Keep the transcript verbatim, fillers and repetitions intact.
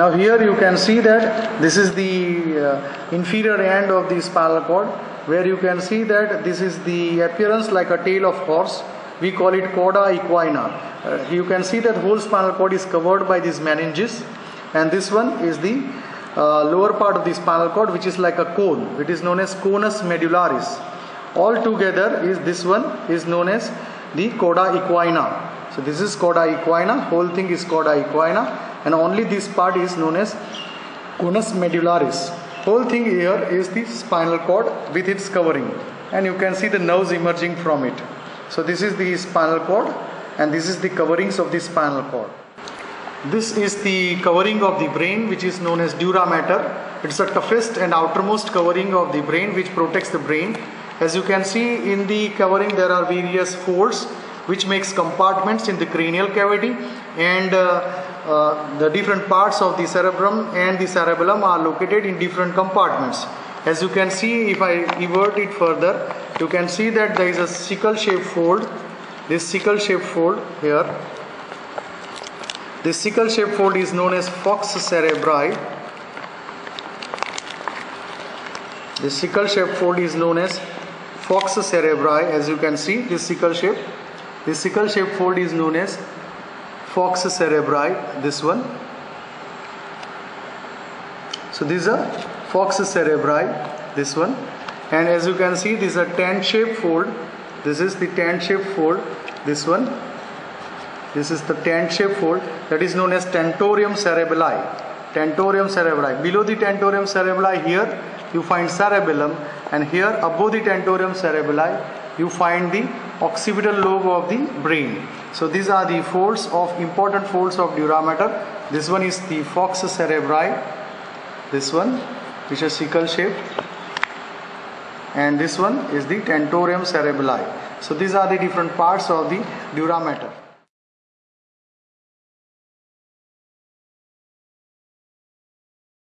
Now here you can see that this is the uh, inferior end of the spinal cord, where you can see that this is the appearance like a tail of horse. We call it cauda equina. Uh, you can see that whole spinal cord is covered by these meninges, and this one is the uh, lower part of the spinal cord, which is like a cone. It is known as conus medullaris. All together is this one is known as the cauda equina. So this is cauda equina. Whole thing is cauda equina, and only this part is known as conus medullaris. Whole thing here is the spinal cord with its covering, and you can see the nerves emerging from it. So this is the spinal cord, and this is the coverings of the spinal cord. This is the covering of the brain, which is known as dura mater. It's the toughest and outermost covering of the brain, which protects the brain. As you can see in the covering, there are various folds which makes compartments in the cranial cavity, and uh, uh, the different parts of the cerebrum and the cerebellum are located in different compartments. As you can see, if I invert it further, you can see that there is a sickle shaped fold. This sickle shaped fold here. This sickle shaped fold is known as falx cerebri. This sickle shaped fold is known as falx cerebri. As you can see, this sickle shape, this sickle shaped fold is known as falx cerebri. This one. So these are falx cerebri. This one. And as you can see, this is a tent shaped fold. This is the tent shaped fold. This one. This is the tent shaped fold that is known as tentorium cerebelli. Tentorium cerebelli. Below the tentorium cerebelli here you find cerebellum, and here above the tentorium cerebelli you find the occipital lobe of the brain. So these are the folds of important folds of dura mater. This one is the falx cerebri. This one, which is sickle shaped, and this one is the tentorium cerebelli. So these are the different parts of the dura mater.